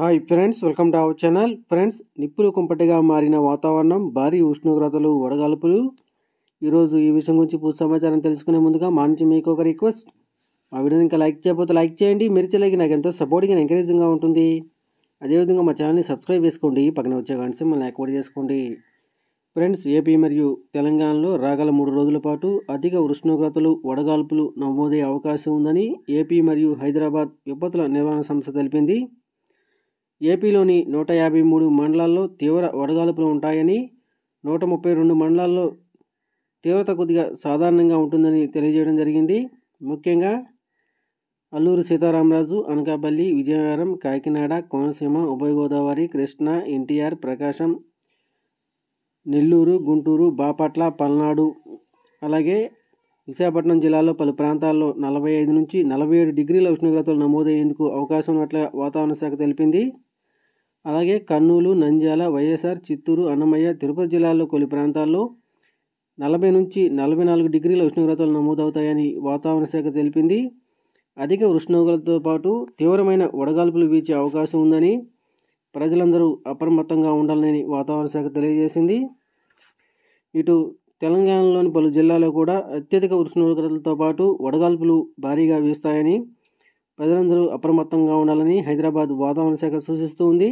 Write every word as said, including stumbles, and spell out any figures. Hi friends, welcome to our channel. Friends, నిప్పులు కుంపటిగా మారిన వాతావరణం, భారీ ఉష్ణోగ్రతలు, వడగాల్పులు. ఈరోజు ఈ విషయం గురించి పూర్తి సమాచారం తెలుసుకునే ముందుగా మా నుంచి మీకు ఒక రిక్వెస్ట్. మా వీడియోని ఇంకా లైక్ చేయకపోతే లైక్ చేయండి. మీరు చేయలేక నాకు ఎంతో సపోర్టింగ్ అండ్ ఎంకరేజింగ్గా ఉంటుంది. అదేవిధంగా మా ఛానల్ని సబ్స్క్రైబ్ చేసుకోండి, పక్కన వచ్చే గంట సింబల్ ని యాక్టివేట్ చేసుకోండి. ఫ్రెండ్స్, ఏపీ మరియు తెలంగాణలో రాగల మూడు రోజుల పాటు అధిక ఉష్ణోగ్రతలు, వడగాల్పులు నమోదయ్యే అవకాశం ఉందని ఏపీ మరియు హైదరాబాద్ విపత్తుల నిర్వహణ సంస్థ తెలిపింది. ఏపీలోని నూట యాభై మూడు మండలాల్లో తీవ్ర వడగాల్పులు ఉంటాయని, నూట ముప్పై రెండు మండలాల్లో తీవ్రత కొద్దిగా సాధారణంగా ఉంటుందని తెలియజేయడం జరిగింది. ముఖ్యంగా అల్లూరు సీతారామరాజు, అనకాపల్లి, విజయనగరం, కాకినాడ, కోనసీమ, ఉభయగోదావరి, కృష్ణా, ఎన్టీఆర్, ప్రకాశం, నెల్లూరు, గుంటూరు, బాపట్ల, పల్నాడు, అలాగే విశాఖపట్నం జిల్లాలో పలు ప్రాంతాల్లో నలభై ఐదు నుంచి నలభై ఏడు డిగ్రీల ఉష్ణోగ్రతలు నమోదయ్యేందుకు అవకాశం ఉన్నట్లు వాతావరణ శాఖ తెలిపింది. అలాగే కర్నూలు, నంద్యాల, వైఎస్ఆర్, చిత్తూరు, అన్నమయ్య, తిరుపతి జిల్లాల్లో కొన్ని ప్రాంతాల్లో నలభై నుంచి నలభై నాలుగు డిగ్రీల ఉష్ణోగ్రతలు నమోదవుతాయని వాతావరణ శాఖ తెలిపింది. అధిక ఉష్ణోగ్రతతో పాటు తీవ్రమైన వడగాల్పులు వీచే అవకాశం ఉందని ప్రజలందరూ అప్రమత్తంగా ఉండాలని వాతావరణ శాఖ తెలియజేసింది. ఇటు తెలంగాణలోని పలు జిల్లాల్లో కూడా అత్యధిక ఉష్ణోగ్రతలతో పాటు వడగాల్పులు భారీగా వీస్తాయని ప్రజలందరూ అప్రమత్తంగా ఉండాలని హైదరాబాద్ వాతావరణ శాఖ సూచిస్తూ ఉంది.